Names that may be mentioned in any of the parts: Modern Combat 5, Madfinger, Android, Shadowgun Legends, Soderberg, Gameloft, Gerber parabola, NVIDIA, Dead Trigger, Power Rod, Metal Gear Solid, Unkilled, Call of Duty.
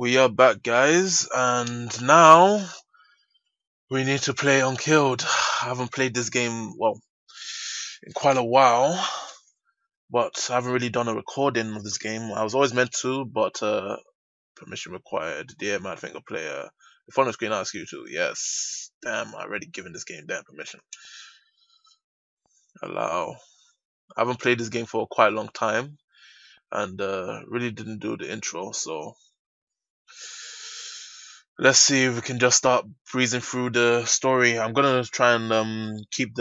We are back, guys, and now we need to play Unkilled. I haven't played this game, well, in quite a while, but I haven't really done a recording of this game. I was always meant to, but permission required. Dear Madfinger player, if on the screen asks you to, yes. Damn, I already given this game damn permission. Allow. I haven't played this game for quite a long time, and really didn't do the intro, so let's see if we can just start breezing through the story. I'm gonna try and keep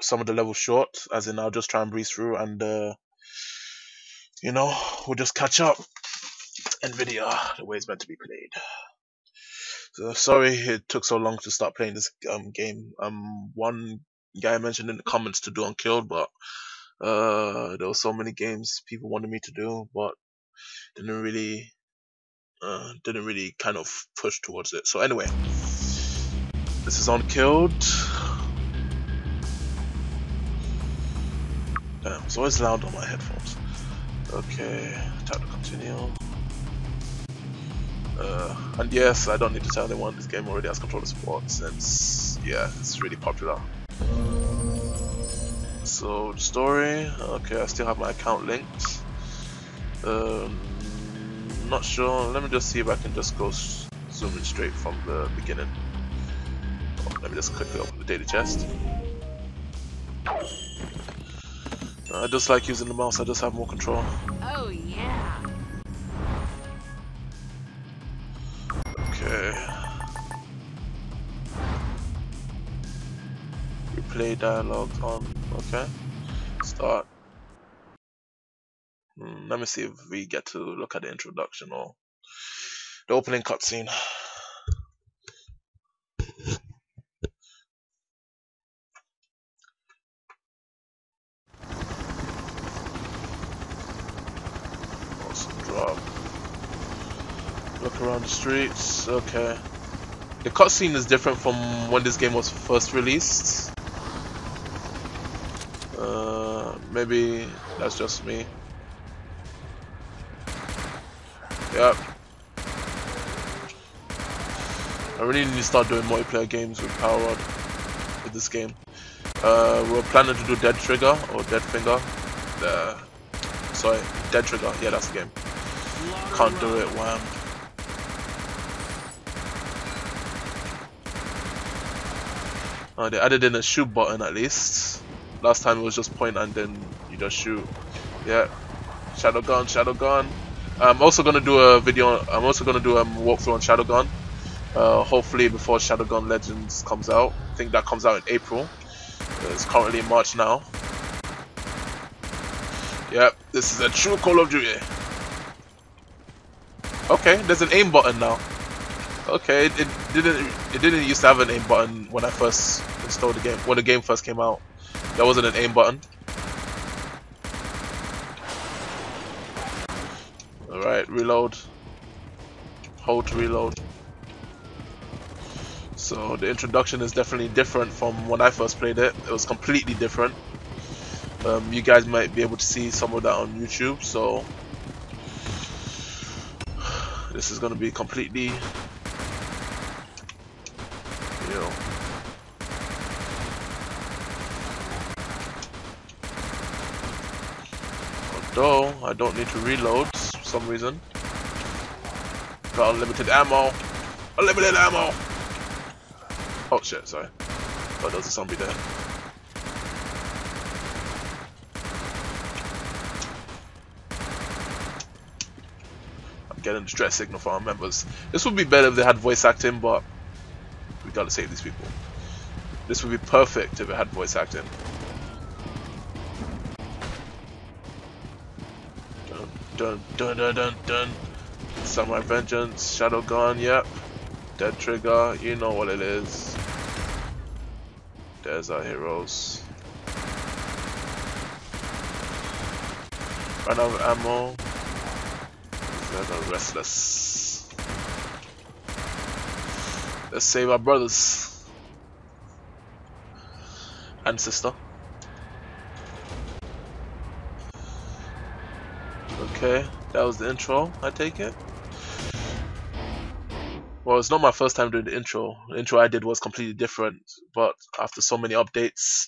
some of the levels short, as in I'll just try and breeze through, and you know, we'll just catch up. NVIDIA, the way it's meant to be played. So sorry it took so long to start playing this game. One guy mentioned in the comments to do Unkilled, but there were so many games people wanted me to do, but didn't really kind of push towards it. So anyway, this is Unkilled. Damn, it's always loud on my headphones. Okay, time to continue. And yes, I don't need to tell anyone, this game already has controller support since, yeah, it's really popular. So, story, okay, I still have my account linked. Not sure, let me just see if I can just go zoom in straight from the beginning. Oh, let me just quickly open the data chest. I just like using the mouse, I just have more control. Oh, yeah. Okay. Replay dialogue on. Okay. Start. Let me see if we get to look at the introduction or the opening cutscene. Awesome drop. Look around the streets. Okay. The cutscene is different from when this game was first released. Maybe that's just me. Yep. I really need to start doing multiplayer games with Power Rod with this game. We're planning to do Dead Trigger or Dead Finger. Sorry, Dead Trigger. Yeah, that's the game. Can't do it. Wham. Oh, they added in a shoot button at least. Last time it was just point and then you just shoot. Yeah, Shadowgun, Shadowgun. I'm also gonna do a video. I'm also gonna do a walkthrough on Shadowgun. Hopefully before Shadowgun Legends comes out. I think that comes out in April. It's currently March now. Yep, this is a true Call of Duty. Okay, there's an aim button now. Okay, it didn't used to have an aim button when I first installed the game. When the game first came out, there wasn't an aim button. Alright, reload. Hold to reload. So the introduction is definitely different from when I first played it. It was completely different. You guys might be able to see some of that on YouTube, so this is gonna be completely, you know. Although I don't need to reload for some reason. Got unlimited ammo. Unlimited ammo. Oh shit, sorry. Oh, there's a zombie there. I'm getting a distress signal for our members. This would be better if they had voice acting, but we gotta save these people. This would be perfect if it had voice acting. Dun dun dun dun dun dun. Samurai Vengeance, Shadowgun, yep. Dead Trigger, you know what it is. There's our heroes. Run out of ammo. There's a restless. Let's save our brothers and sister. Okay, Okay, that was the intro, I take it. Well, it's not my first time doing the intro. The intro I did was completely different, but after so many updates,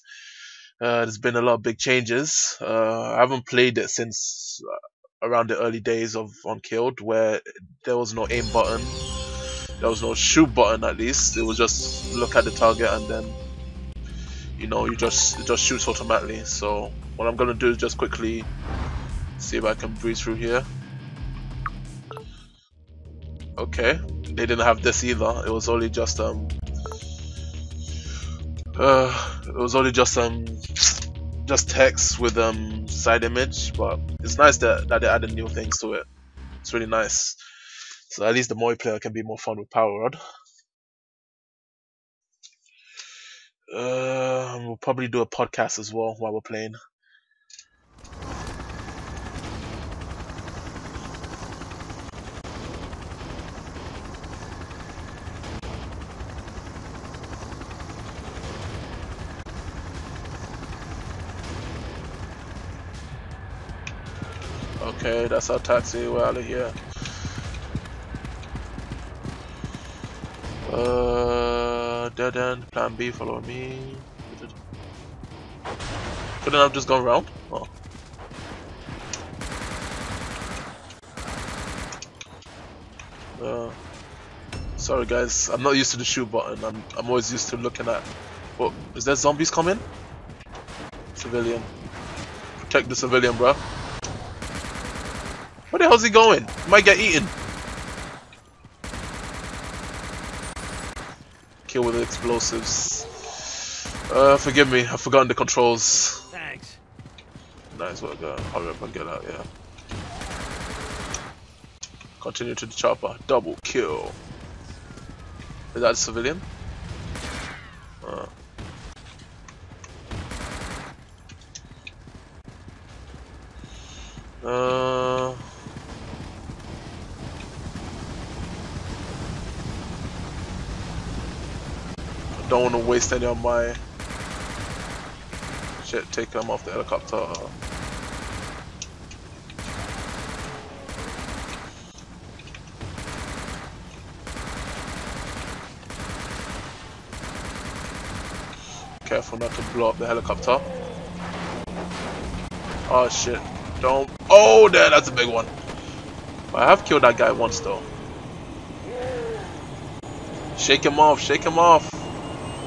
there's been a lot of big changes. I haven't played it since around the early days of Unkilled, where there was no aim button. There was no shoot button, at least. It was just look at the target and then, you know, it just shoots automatically. So what I'm gonna do is just quickly see if I can breeze through here. Okay, they didn't have this either. It was only just just text with side image. But it's nice that they added new things to it. It's really nice. So at least the multiplayer can be more fun with Power Rod. We'll probably do a podcast as well while we're playing. Okay, that's our taxi, we're out of here. Dead end, plan B, follow me. Couldn't I have just gone round? Oh. Sorry guys, I'm not used to the shoot button. I'm always used to looking at... What, is there zombies coming? Civilian. Protect the civilian, bruh. Where the hell's he going? He might get eaten. Kill with the explosives. Forgive me, I've forgotten the controls. Thanks. Nice work, hurry up and get out, yeah. Continue to the chopper. Double kill. Is that a civilian? Don't want to waste any of my shit. Take them off the helicopter. Careful not to blow up the helicopter. Oh shit. Don't. Oh, there, that's a big one. I have killed that guy once though. Shake him off, shake him off.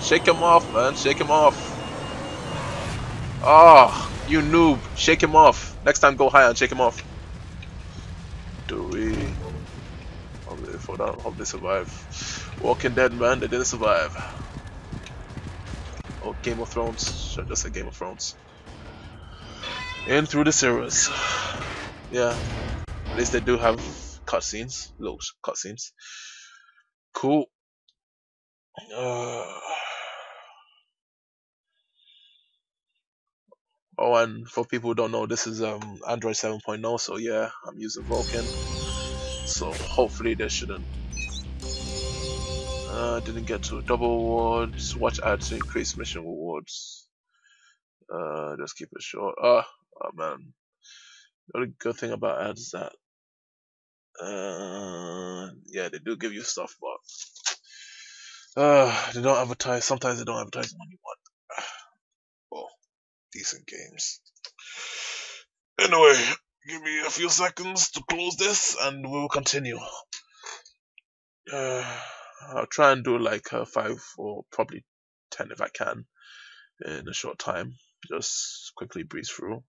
Shake him off, man. Shake him off. Ah, oh, you noob. Shake him off. Next time, go higher and shake him off. Do we? Hope they fall down. Hope they survive. Walking Dead, man. They didn't survive. Oh, Game of Thrones. Should I just say Game of Thrones? In through the series. Yeah. At least they do have cutscenes. Little cutscenes. Cool. Oh, and for people who don't know, this is Android 7.0, so yeah, I'm using Vulkan. So hopefully they shouldn't. Didn't get to double rewards. Watch ads to increase mission rewards. Just keep it short. Oh man. The only good thing about ads is that yeah, they do give you stuff, but they don't advertise. Sometimes they don't advertise when you want. Decent games. Anyway, give me a few seconds to close this and we'll continue. I'll try and do like 5 or probably 10 if I can in a short time. Just quickly breeze through.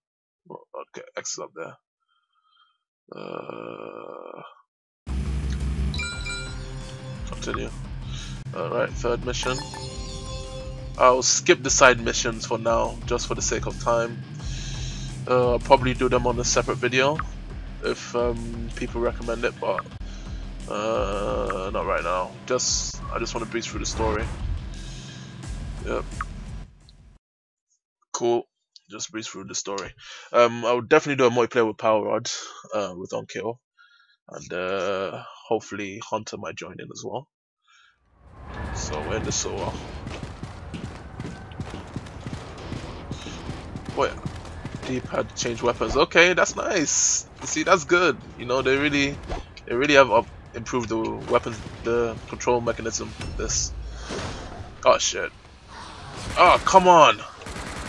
Oh, okay, X is up there. Continue. Alright, third mission. I'll skip the side missions for now, just for the sake of time. I'll probably do them on a separate video if people recommend it, but not right now. I just want to breeze through the story. Yep. Cool. Just breeze through the story. I would definitely do a multiplayer with Power Rod, with Unkill, and hopefully Hunter might join in as well. So we're in the sewer. Wait, D-pad change weapons. Okay, that's nice. You see, that's good. You know, they really have improved the weapons, the control mechanism. This. Oh shit. Oh come on.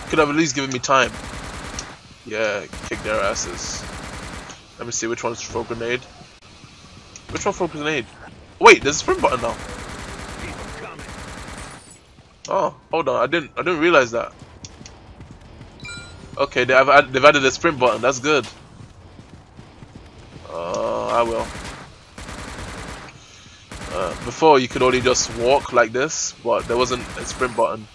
Could have at least given me time. Yeah, kick their asses. Let me see which one's for grenade. Which one for grenade? Wait, there's a sprint button now. Oh, hold on. I didn't realize that. Okay, they've added a sprint button. That's good. I will. Before you could only just walk like this, but there wasn't a sprint button.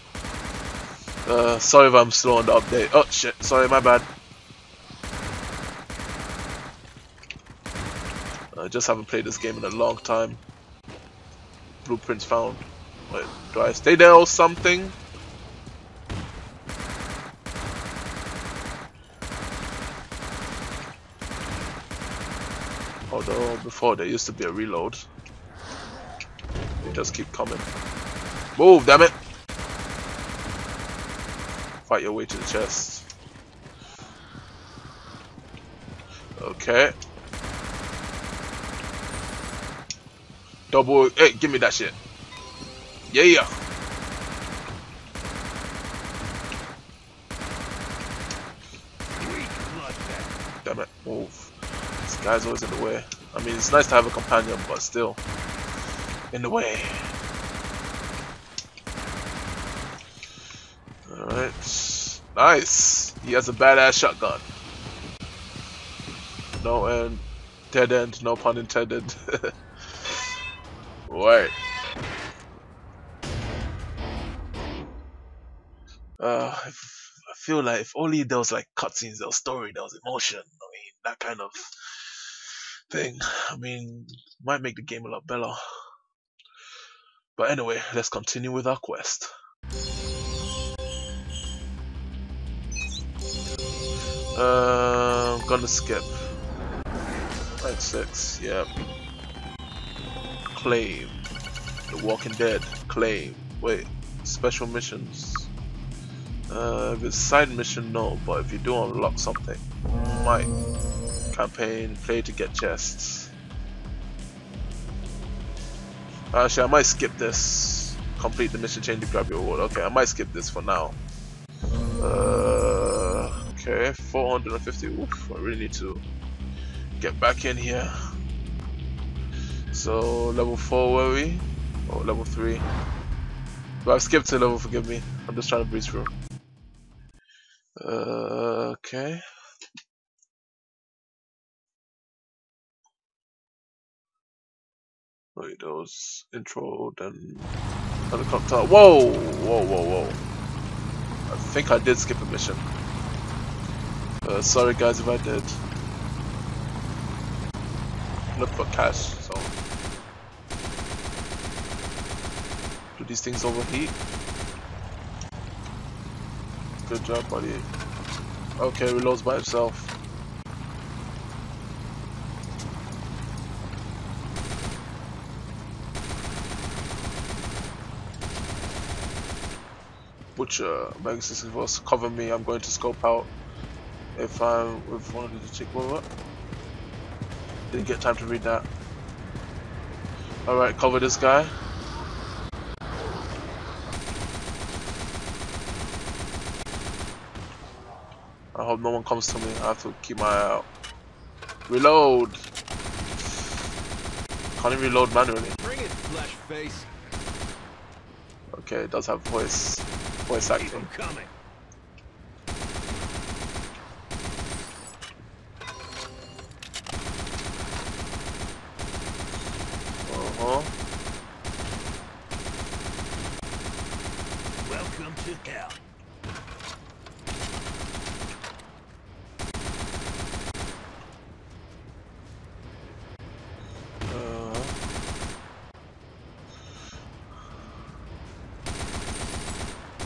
Sorry if I'm slow on the update. Oh shit, sorry, my bad. I just haven't played this game in a long time. Blueprints found. Wait, do I stay there or something? Although before there used to be a reload. They just keep coming. Move, damn it! Fight your way to the chest. Okay. Double. Hey, give me that shit. Yeah. Damn it, move. This guy's always in the way. I mean, it's nice to have a companion, but still in the way. Alright. Nice. He has a badass shotgun. No end. Dead end. No pun intended. Alright. I feel like if only there was like cutscenes, there was story, there was emotion, I mean, that kind of thing, I mean, might make the game a lot better. But anyway, let's continue with our quest. I'm gonna skip. Night 6, yeah. Claim. The Walking Dead. Claim. Wait, special missions. If it's side mission, no, but if you do unlock something, might. Campaign, play to get chests. Actually, I might skip this. Complete the mission, change to grab your award. Okay, I might skip this for now. Okay, 450. Oof, I really need to get back in here. So, level 4 were we? Oh, level 3. But I've skipped a level, forgive me. I'm just trying to breeze through. Okay. Wait, that was intro, then helicopter. Whoa. I think I did skip a mission. Sorry guys if I did. Look for cash, so. Do these things overheat? Good job, buddy. Okay, reloads by itself. Butcher, Mega 64, cover me. I'm going to scope out if one of the chick. What? Didn't get time to read that. All right, cover this guy. I hope no one comes to me. I have to keep my eye out. Reload! Can't even reload manually. Bring it, flash face. Okay, it does have voice acting. Welcome to hell.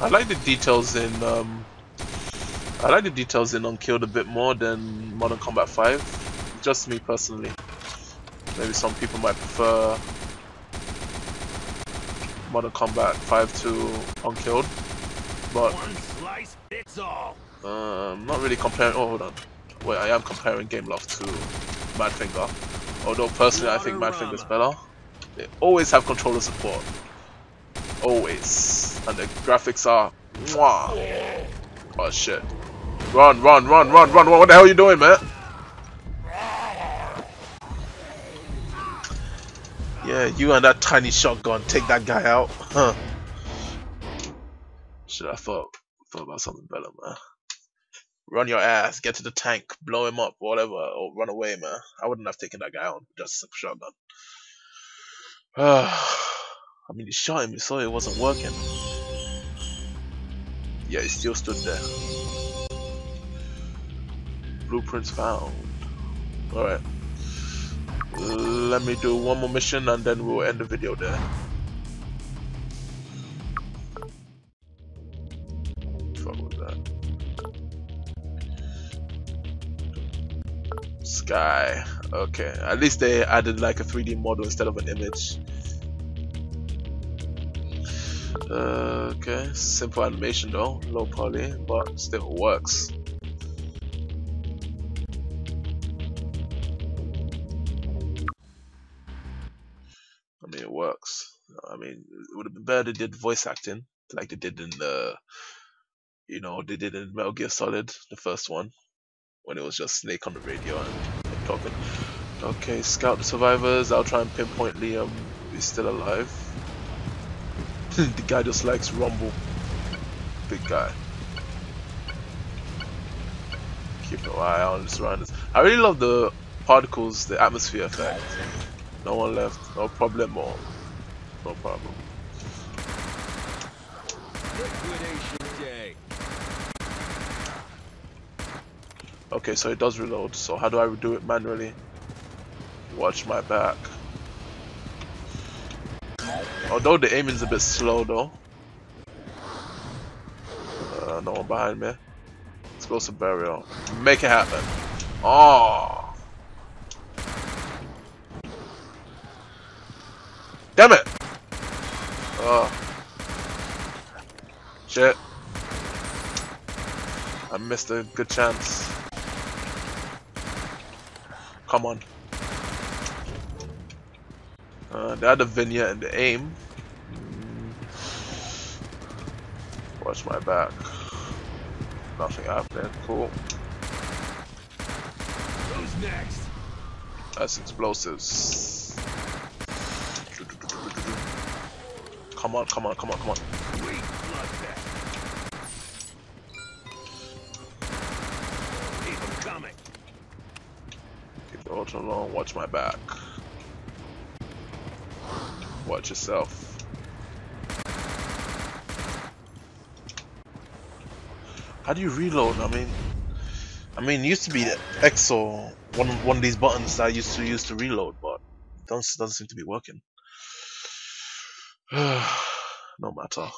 I like the details in Unkilled a bit more than Modern Combat 5. Just me personally. Maybe some people might prefer Modern Combat 5 to Unkilled, but I'm not really comparing. Oh, hold on. Well, I am comparing Gameloft to Madfinger, although personally I think Madfinger's better. They always have controller support, always, and the graphics are mwah. Oh shit! Run, run, run, run, run! What the hell are you doing, man? Yeah, you and that tiny shotgun, take that guy out, huh? Shit, I thought about something better, man. Run your ass, get to the tank, blow him up, whatever, or run away, man. I wouldn't have taken that guy out with just a shotgun. I mean, he shot him, he saw it wasn't working. Yeah, he still stood there. Blueprints found. Alright. Let me do one more mission and then we'll end the video there. Fuck with that. Sky. Okay. At least they added like a 3D model instead of an image. Okay. Simple animation though. Low poly, but still works. Works. I mean, it would have been better they did voice acting like they did in the, you know, they did in Metal Gear Solid, the first one, when it was just Snake on the radio and talking. Okay, scout the survivors. I'll try and pinpoint Liam. He's still alive. The guy just likes rumble. Big guy. Keep an eye on the surroundings. I really love the particles, the atmosphere effect. No one left. No problem. No problem. Liquidation day. Okay, so it does reload. So how do I do it manually? Watch my back. Although the aiming's a bit slow, though. No one behind me. Explosive barrier. Make it happen. Oh. Damn it! Oh. Shit. I missed a good chance. Come on. They had a vignette and the aim. Watch my back. Nothing happening. Cool. Who's next? That's explosives. Come on, come on, come on, come on. Keep them coming. Keep the ultra long, watch my back. Watch yourself. How do you reload? I mean it used to be the X or one of these buttons that I used to use to reload, but it doesn't seem to be working. No matter.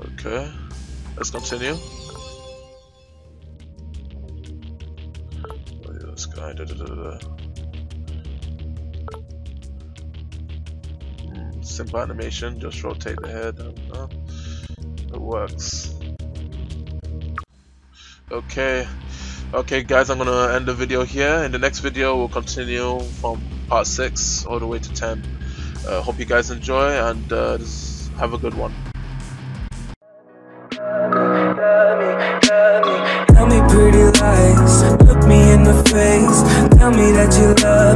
Okay, let's continue. Oh, yeah, this guy. Simple animation, just rotate the head and it works. Okay guys, I'm gonna end the video here. In the next video we'll continue from part 6 all the way to 10. Hope you guys enjoy and just have a good one. Tell me pretty lies, look me in the face, tell me that you love me.